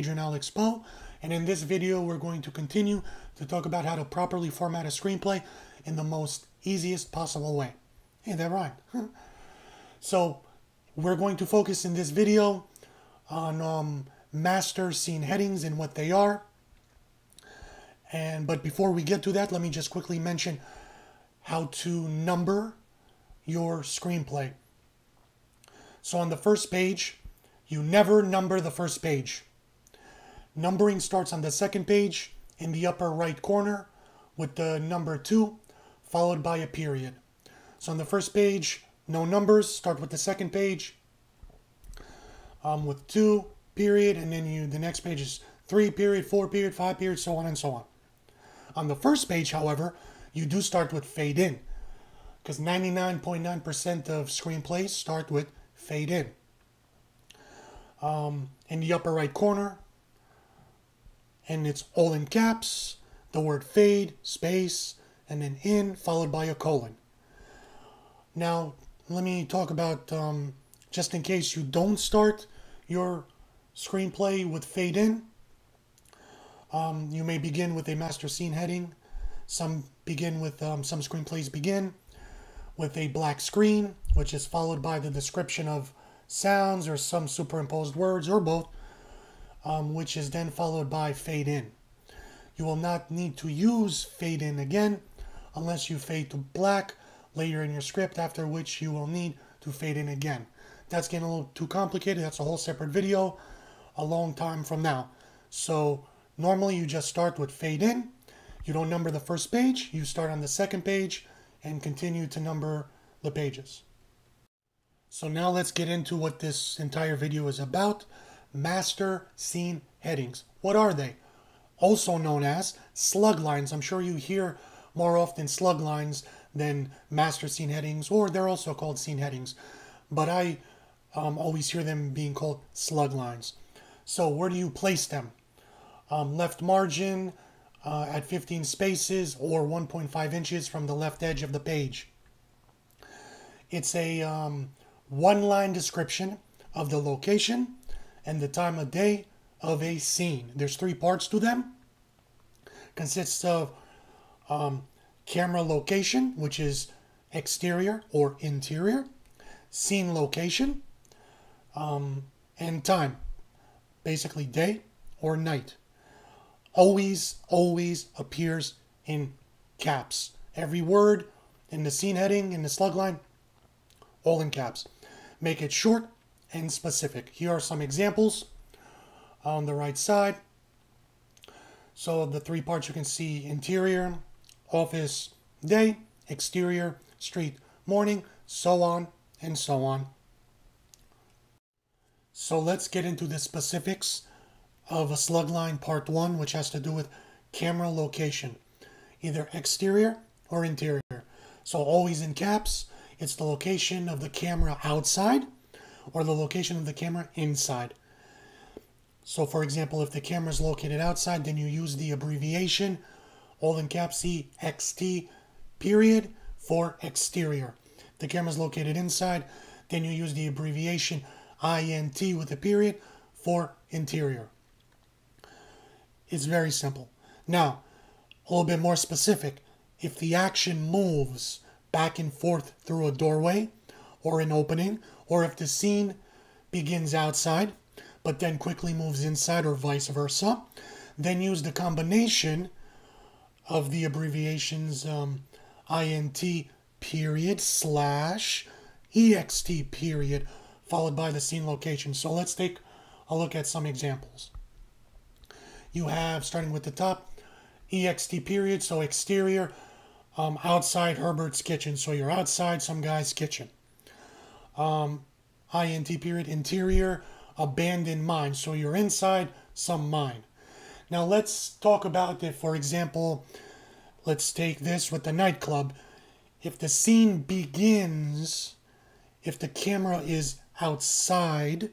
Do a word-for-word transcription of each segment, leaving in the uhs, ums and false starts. Adrian Alex Poe, and in this video we're going to continue to talk about how to properly format a screenplay in the most easiest possible way. Hey, that rhymed. So we're going to focus in this video on um, master scene headings and what they are. And but before we get to that, let me just quickly mention how to number your screenplay. So on the first page, you never number the first page. Numbering starts on the second page in the upper right corner with the number two followed by a period. So on the first page, no numbers, start with the second page um, with two, period, and then you the next page is three, period, four, period, five, period, so on and so on. On the first page, however, you do start with fade in, because ninety-nine point nine percent of screenplays start with fade in. Um, in the upper right corner, and it's all in caps, the word fade, space, and then in, followed by a colon. Now, let me talk about, um, just in case you don't start your screenplay with fade in, um, you may begin with a master scene heading. Some begin with, um, some screenplays begin with a black screen, which is followed by the description of sounds or some superimposed words or both, um, which is then followed by fade in. You will not need to use fade in again unless you fade to black later in your script, after which you will need to fade in again. That's getting a little too complicated. That's a whole separate video a long time from now. So normally you just start with fade in. You don't number the first page. You start on the second page and continue to number the pages. So now let's get into what this entire video is about. Master scene headings. What are they? Also known as slug lines. I'm sure you hear more often slug lines than master scene headings, or they're also called scene headings. But I um, always hear them being called slug lines. So where do you place them? Um, left margin uh, at fifteen spaces or one point five inches from the left edge of the page. It's a... Um, one-line description of the location and the time of day of a scene. There's three parts to them. Consists of um, camera location, which is exterior or interior, scene location, um, and time, basically day or night. Always, always appears in caps. Every word in the scene heading, in the slug line, all in caps. Make it short and specific. Here are some examples on the right side. So the three parts you can see: interior, office, day; exterior, street, morning, so on and so on. So let's get into the specifics of a slug line part one, which has to do with camera location, either exterior or interior. So always in caps. It's the location of the camera outside or the location of the camera inside. So for example, if the camera is located outside, then you use the abbreviation, all in caps, E X T, period, for exterior. If the camera is located inside, then you use the abbreviation I N T with a period for interior. It's very simple. Now, a little bit more specific. If the action moves back and forth through a doorway or an opening, or if the scene begins outside but then quickly moves inside or vice versa, then use the combination of the abbreviations um, I N T period slash E X T period followed by the scene location. So let's take a look at some examples. You have, starting with the top, E X T period, so exterior, Um, outside Herbert's kitchen, so you're outside some guy's kitchen. Um, I N T period, interior, abandoned mine, so you're inside some mine. Now let's talk about it. For example, let's take this with the nightclub. If the scene begins, if the camera is outside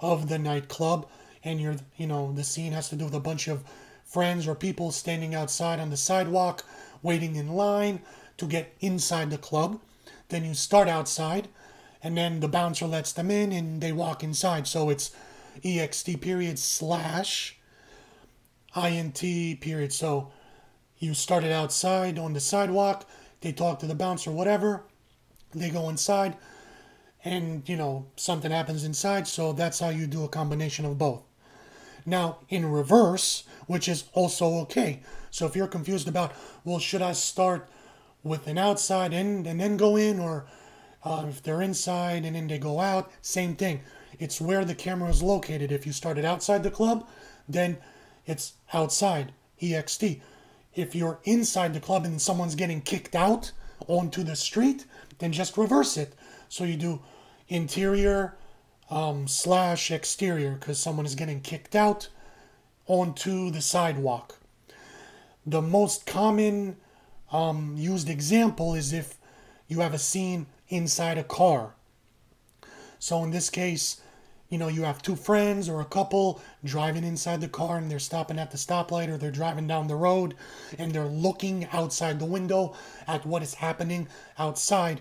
of the nightclub, and you're, you know, the scene has to do with a bunch of friends or people standing outside on the sidewalk, waiting in line to get inside the club, then you start outside and then the bouncer lets them in and they walk inside. So it's ext period slash int period. So you started outside on the sidewalk, they talk to the bouncer, whatever, they go inside, and you know, something happens inside. So that's how you do a combination of both. Now in reverse, which is also okay. So if you're confused about, well, should I start with an outside in and then go in, or uh, if they're inside and then they go out, same thing. It's where the camera is located. If you started outside the club, then it's outside, E X T. If you're inside the club and someone's getting kicked out onto the street, then just reverse it. So you do interior um, slash exterior, because someone is getting kicked out onto the sidewalk. The most common um, used example is if you have a scene inside a car. So in this case, you know, you have two friends or a couple driving inside the car, and they're stopping at the stoplight, or they're driving down the road and they're looking outside the window at what is happening outside.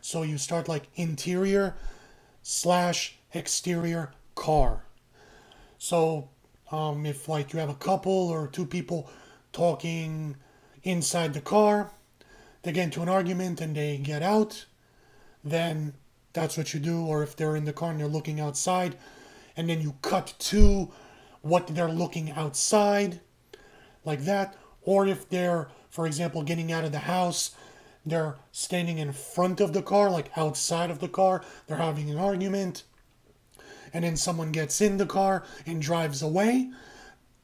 So you start like interior slash exterior car. So um, if like you have a couple or two people talking inside the car, they get into an argument and they get out, then that's what you do. Or if they're in the car and they're looking outside, and then you cut to what they're looking outside, like that. Or if they're, for example, getting out of the house, they're standing in front of the car, like outside of the car, they're having an argument, and then someone gets in the car and drives away,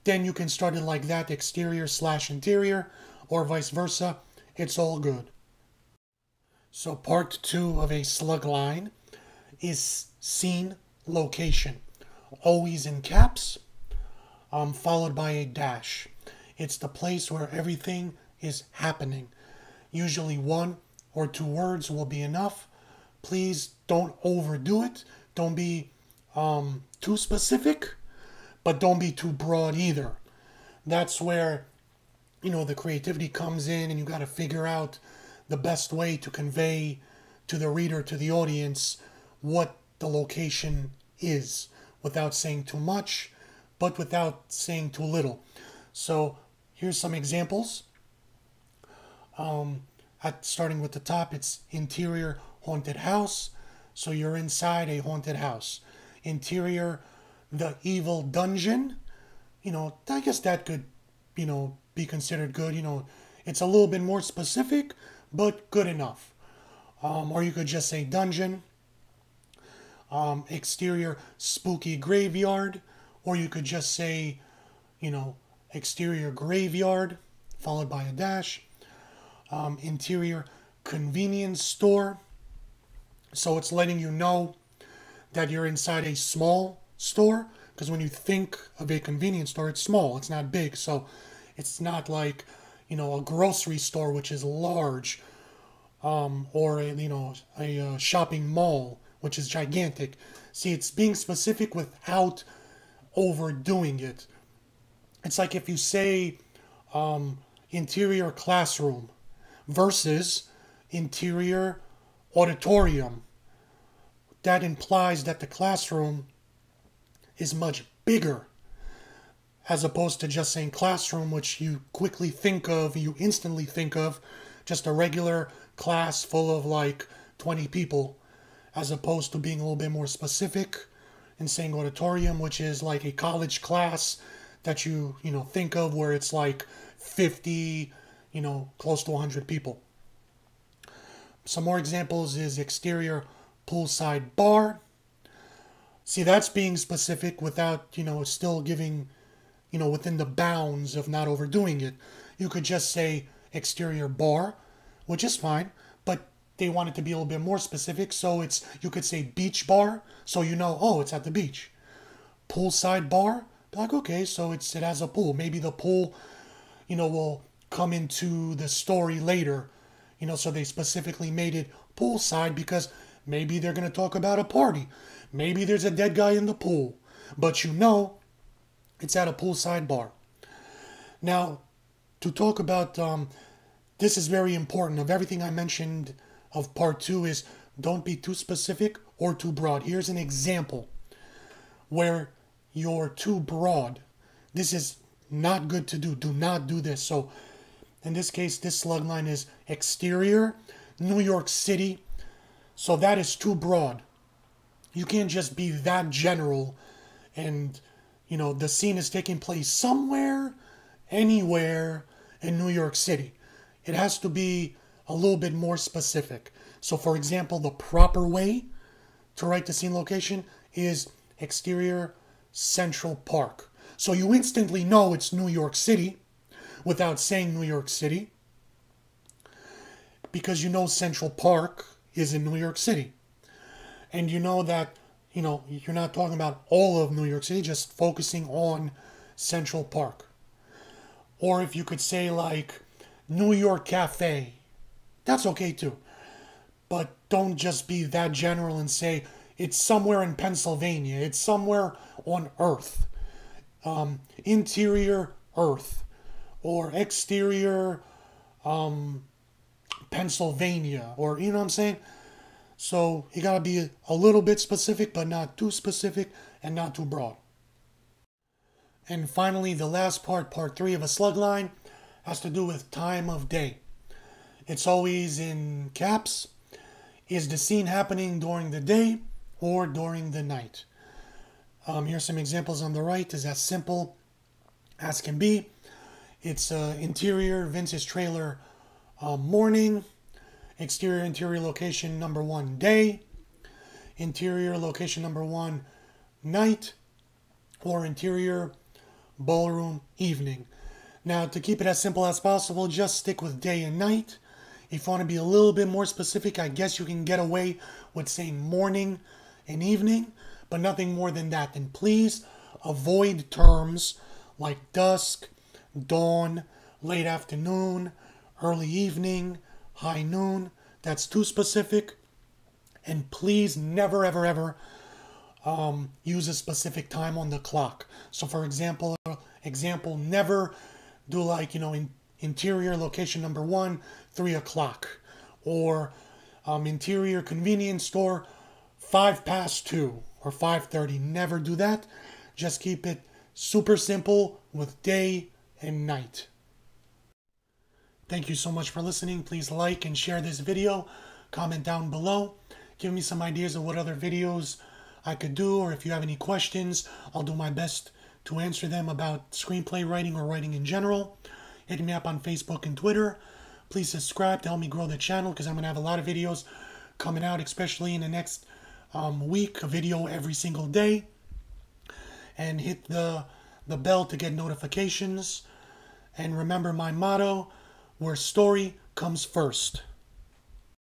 then you can start it like that, exterior slash interior, or vice versa. It's all good. So part two of a slug line is scene location, always in caps, um, followed by a dash. It's the place where everything is happening. Usually one or two words will be enough. Please don't overdo it. Don't be um, too specific, but don't be too broad either. That's where, you know, the creativity comes in, and you got to figure out the best way to convey to the reader, to the audience, what the location is without saying too much, but without saying too little. So here's some examples. Um, at, starting with the top, it's interior haunted house. So you're inside a haunted house. Interior, the evil dungeon. You know, I guess that could, you know, be considered good. You know, it's a little bit more specific, but good enough. Um, or you could just say dungeon. Um, exterior, spooky graveyard. Or you could just say, you know, exterior graveyard, followed by a dash. Um, interior, convenience store. So it's letting you know that you're inside a small store, because when you think of a convenience store, it's small, it's not big. So it's not like, you know, a grocery store, which is large, um, or a, you know, a uh, shopping mall, which is gigantic. See, it's being specific without overdoing it. It's like if you say um, interior classroom versus interior auditorium, that implies that the classroom is much bigger, as opposed to just saying classroom, which you quickly think of, you instantly think of just a regular class full of like twenty people, as opposed to being a little bit more specific and saying auditorium, which is like a college class that you, you know, think of, where it's like fifty, you know, close to one hundred people. Some more examples is exterior poolside bar. See, that's being specific without, you know, still giving, you know, within the bounds of not overdoing it. You could just say exterior bar, which is fine, but they want it to be a little bit more specific. So it's, you could say beach bar, so you know, oh, it's at the beach. Poolside bar, like, okay, so it's, it has a pool. Maybe the pool, you know, will come into the story later, you know, so they specifically made it poolside because maybe they're going to talk about a party. Maybe there's a dead guy in the pool, but you know, it's at a poolside bar. Now, to talk about, um, this is very important. Of everything I mentioned of part two is don't be too specific or too broad. Here's an example where you're too broad. This is not good to do. Do not do this. So in this case, this slug line is exterior, New York City. So that is too broad. You can't just be that general and, you know, the scene is taking place somewhere, anywhere in New York City. It has to be a little bit more specific. So for example, the proper way to write the scene location is exterior Central Park. So you instantly know it's New York City without saying New York City, because you know Central Park is in New York City. And you know that, you know, you're not talking about all of New York City, just focusing on Central Park. Or if you could say like New York Cafe, that's okay too. But don't just be that general and say it's somewhere in Pennsylvania, it's somewhere on Earth. Um, interior Earth, or exterior um, Pennsylvania, or you know what I'm saying? So you gotta be a little bit specific, but not too specific and not too broad. And finally, the last part, part three of a slug line, has to do with time of day. It's always in caps. Is the scene happening during the day or during the night? Um, here's some examples on the right. Is as simple as can be. It's uh, interior Vince's trailer uh, morning. Exterior interior location number one day. Interior location number one night. Or interior ballroom evening. Now, to keep it as simple as possible, just stick with day and night. If you want to be a little bit more specific, I guess you can get away with saying morning and evening, but nothing more than that. And please avoid terms like dusk, dawn, late afternoon, early evening, high noon. That's too specific. And please never, ever, ever um, use a specific time on the clock. So for example, example, never do like, you know, in interior location number one, three o'clock, or um, interior convenience store, five past two. Or five thirty. Never do that. Just keep it super simple with day and night. Thank you so much for listening. Please like and share this video. Comment down below. Give me some ideas of what other videos I could do, or if you have any questions, I'll do my best to answer them about screenplay writing or writing in general. Hit me up on Facebook and Twitter. Please subscribe to help me grow the channel, because I'm going to have a lot of videos coming out, especially in the next Um, week, a video every single day, and hit the the bell to get notifications. And remember my motto, where story comes first.